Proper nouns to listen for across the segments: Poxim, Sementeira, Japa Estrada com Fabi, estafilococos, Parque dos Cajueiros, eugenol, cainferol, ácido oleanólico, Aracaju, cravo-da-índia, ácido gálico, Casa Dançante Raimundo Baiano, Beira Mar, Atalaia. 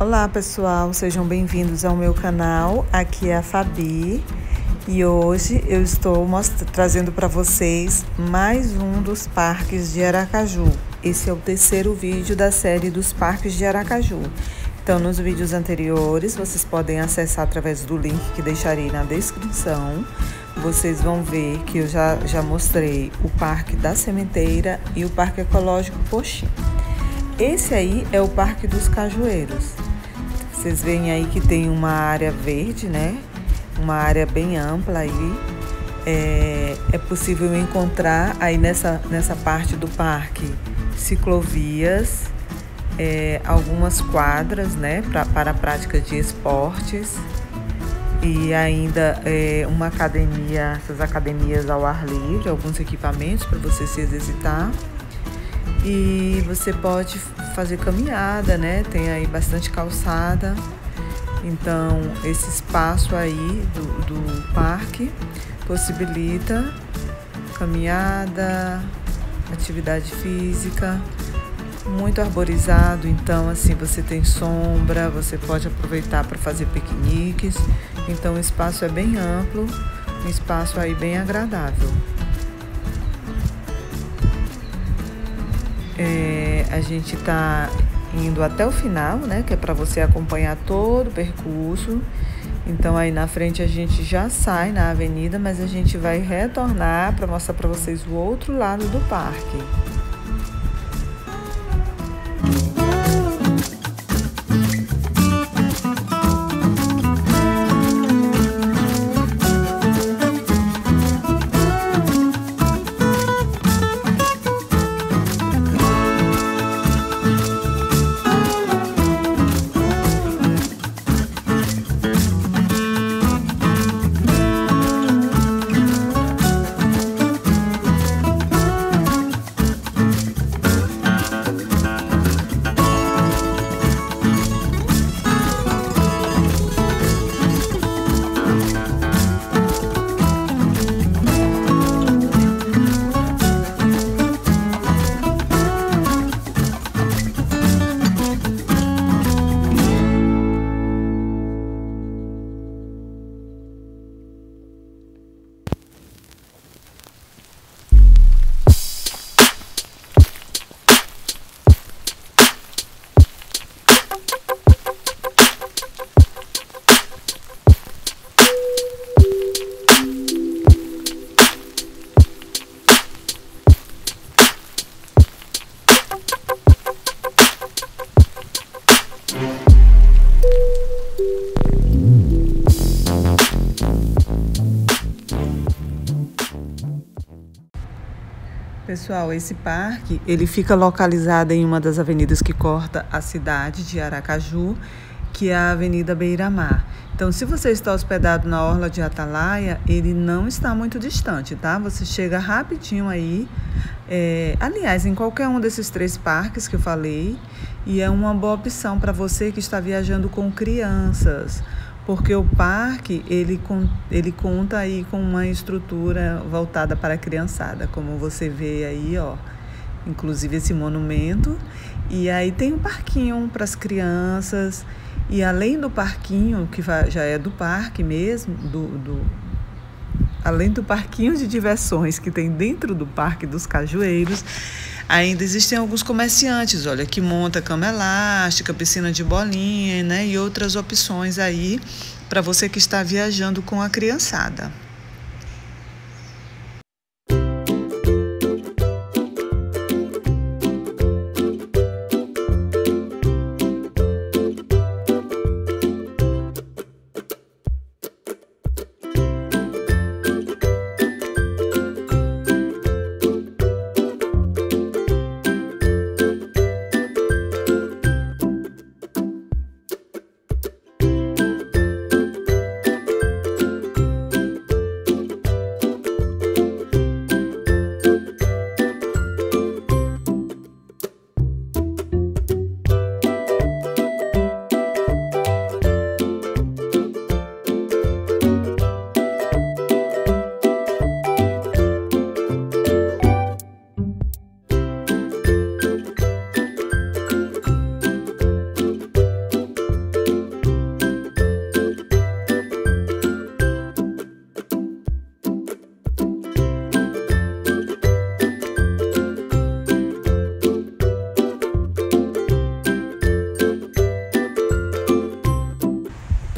Olá pessoal, sejam bem-vindos ao meu canal, aqui é a Fabi e hoje eu estou trazendo para vocês mais um dos parques de Aracaju. Esse é o terceiro vídeo da série dos parques de Aracaju. Então nos vídeos anteriores vocês podem acessar através do link que deixarei na descrição. Vocês vão ver que eu já mostrei o Parque da Sementeira e o Parque Ecológico Poxim. Esse aí é o Parque dos Cajueiros. Vocês veem aí que tem uma área verde, né? Uma área bem ampla aí. É possível encontrar aí nessa parte do parque ciclovias, algumas quadras, né? Para a prática de esportes. E ainda uma academia, essas academias ao ar livre, alguns equipamentos para você se exercitar. E você pode fazer caminhada, né? Tem aí bastante calçada. Então, esse espaço aí do parque possibilita caminhada, atividade física, muito arborizado. Então, assim, você tem sombra, você pode aproveitar para fazer piqueniques. Então, o espaço é bem amplo, um espaço aí bem agradável. A gente está indo até o final, né? Que é para você acompanhar todo o percurso. Então aí na frente a gente já sai na avenida, mas a gente vai retornar para mostrar para vocês o outro lado do parque. Pessoal, esse parque, ele fica localizado em uma das avenidas que corta a cidade de Aracaju, que é a Avenida Beira Mar. Então, se você está hospedado na orla de Atalaia, ele não está muito distante, tá? Você chega rapidinho aí, aliás, em qualquer um desses três parques que eu falei, e é uma boa opção para você que está viajando com crianças, porque o parque, ele conta aí com uma estrutura voltada para a criançada, como você vê aí, ó, inclusive esse monumento. E aí tem um parquinho para as crianças, e além do parquinho, que já é do parque mesmo, além do parquinho de diversões que tem dentro do Parque dos Cajueiros, ainda existem alguns comerciantes, olha, que monta cama elástica, piscina de bolinha, né, e outras opções aí para você que está viajando com a criançada.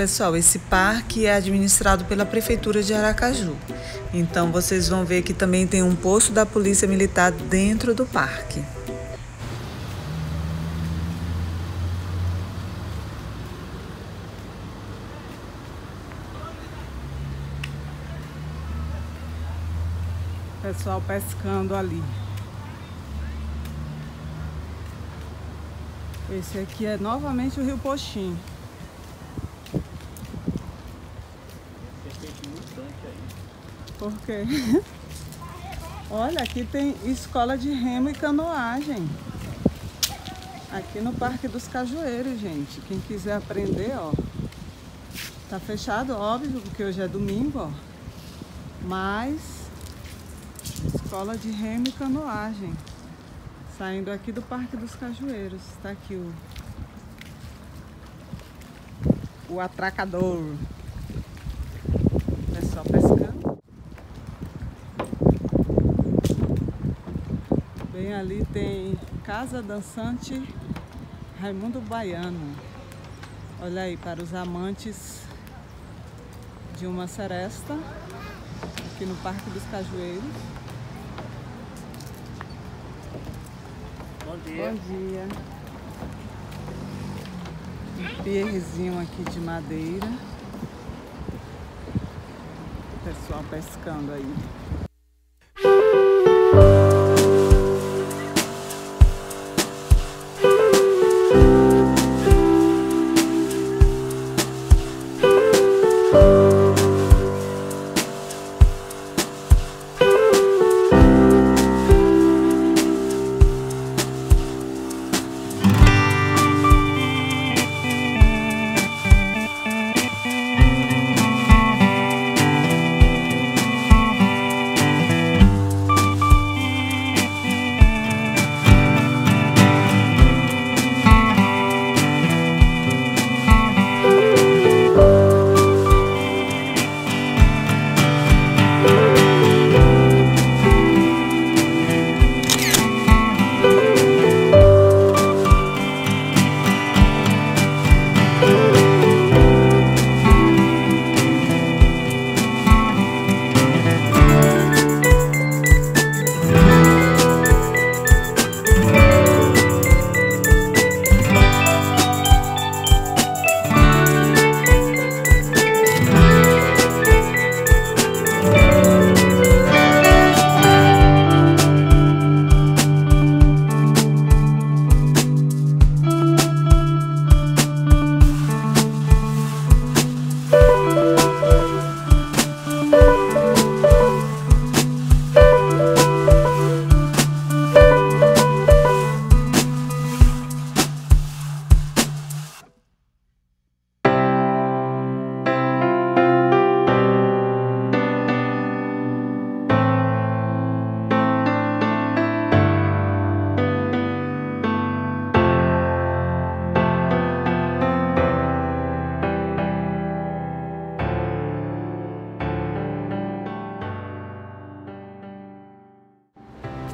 pessoal, esse parque é administrado pela Prefeitura de Aracaju. Então vocês vão ver que também tem um posto da Polícia Militar dentro do parque. Pessoal pescando ali. Esse aqui é novamente o rio Poxim. Por quê? Olha, aqui tem escola de remo e canoagem. Aqui no Parque dos Cajueiros, gente. Quem quiser aprender, ó. Tá fechado, óbvio, porque hoje é domingo, ó. Mas, escola de remo e canoagem. Saindo aqui do Parque dos Cajueiros. Tá aqui o atracador. O pessoal pescando. Bem ali tem Casa Dançante Raimundo Baiano. Olha aí, para os amantes de uma seresta, aqui no Parque dos Cajueiros. Bom dia. Bom dia. Um pierrezinho aqui de madeira. O pessoal pescando aí.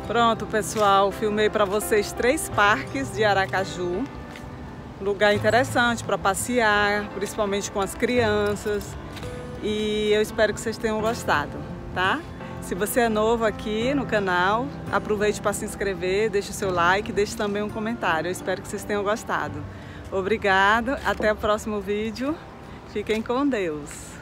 Pronto, pessoal, filmei para vocês 3 parques de Aracaju. Lugar interessante para passear, principalmente com as crianças. E eu espero que vocês tenham gostado, tá? Se você é novo aqui no canal, aproveite para se inscrever, deixe o seu like, deixe também um comentário. Eu espero que vocês tenham gostado. Obrigado, até o próximo vídeo. Fiquem com Deus.